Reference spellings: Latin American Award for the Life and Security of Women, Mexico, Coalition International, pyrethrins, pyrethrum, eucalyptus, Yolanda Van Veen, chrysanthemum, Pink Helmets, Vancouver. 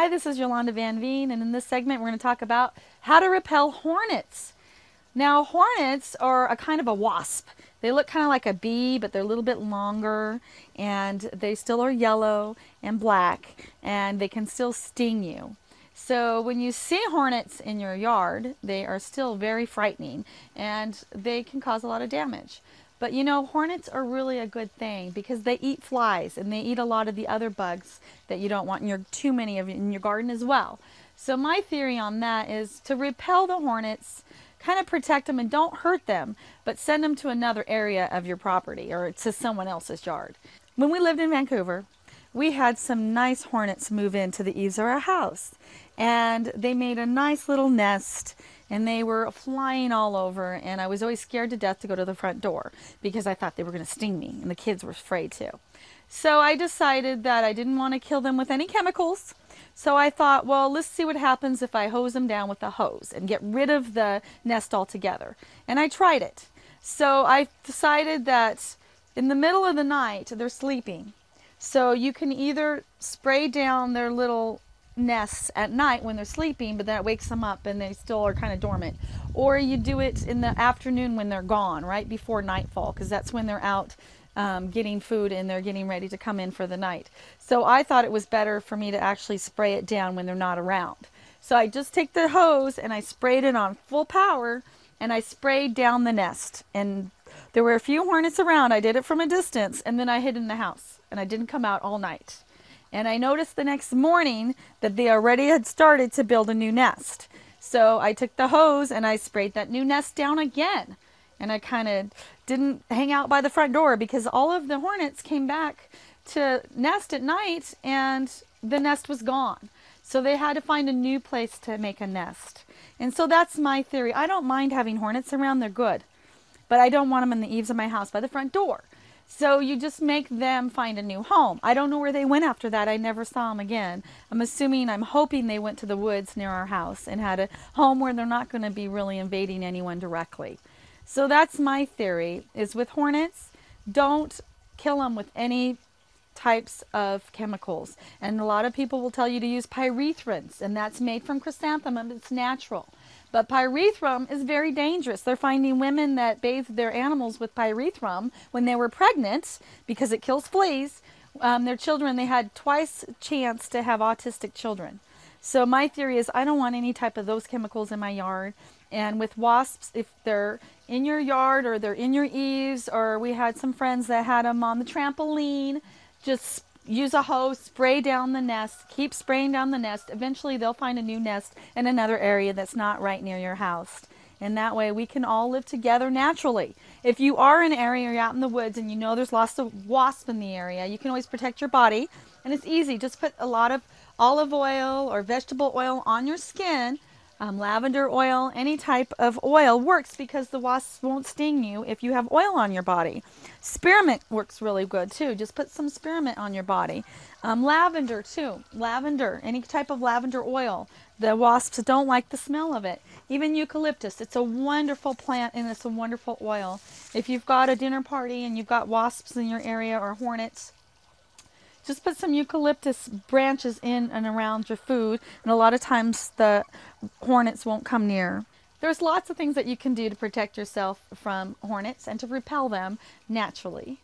Hi, this is Yolanda Van Veen, and in this segment we're going to talk about how to repel hornets. Now, hornets are a kind of a wasp. They look kind of like a bee, but they're a little bit longer, and they still are yellow and black, and they can still sting you. So when you see hornets in your yard, they are still very frightening, and they can cause a lot of damage. But you know, hornets are really a good thing because they eat flies and they eat a lot of the other bugs that you don't want in too many of in your garden as well. So my theory on that is to repel the hornets, kind of protect them and don't hurt them, but send them to another area of your property or to someone else's yard. When we lived in Vancouver, we had some nice hornets move into the eaves of our house, and they made a nice little nest, and they were flying all over, and I was always scared to death to go to the front door because I thought they were going to sting me, and the kids were afraid too. So I decided that I didn't want to kill them with any chemicals, so I thought, well, let's see what happens if I hose them down with a hose and get rid of the nest altogether. And I tried it. So I decided that in the middle of the night, they're sleeping. So you can either spray down their little nests at night when they're sleeping, but that wakes them up and they still are kind of dormant, or you do it in the afternoon when they're gone, right before nightfall, because that's when they're out getting food and they're getting ready to come in for the night. So I thought it was better for me to actually spray it down when they're not around. So I just take the hose and I sprayed it on full power, and I sprayed down the nest, and there were a few hornets around. I did it from a distance, and then I hid in the house, and I didn't come out all night. And I noticed the next morning that they already had started to build a new nest. So I took the hose and I sprayed that new nest down again. And I kind of didn't hang out by the front door because all of the hornets came back to nest at night and the nest was gone. So they had to find a new place to make a nest. And so that's my theory. I don't mind having hornets around, they're good. But I don't want them in the eaves of my house by the front door. So you just make them find a new home. I don't know where they went after that. I never saw them again. I'm hoping they went to the woods near our house and had a home where they're not going to be really invading anyone directly. So that's my theory, is with hornets, don't kill them with any types of chemicals. And a lot of people will tell you to use pyrethrins, and that's made from chrysanthemum. It's natural. But pyrethrum is very dangerous. They're finding women that bathe their animals with pyrethrum when they were pregnant because it kills fleas. Their children, they had twice chance to have autistic children. So my theory is I don't want any type of those chemicals in my yard. And with wasps, if they're in your yard or they're in your eaves, or we had some friends that had them on the trampoline, just use a hose, spray down the nest, keep spraying down the nest. Eventually they'll find a new nest in another area that's not right near your house. And that way we can all live together naturally. If you are in an area or you're out in the woods and you know there's lots of wasps in the area, you can always protect your body. And it's easy. Just put a lot of olive oil or vegetable oil on your skin. Lavender oil, any type of oil works because the wasps won't sting you if you have oil on your body. Spearmint works really good too. Just put some spearmint on your body. Lavender too. Lavender, any type of lavender oil. The wasps don't like the smell of it. Even eucalyptus. It's a wonderful plant and it's a wonderful oil. If you've got a dinner party and you've got wasps in your area or hornets, just put some eucalyptus branches in and around your food, and a lot of times the hornets won't come near. There's lots of things that you can do to protect yourself from hornets and to repel them naturally.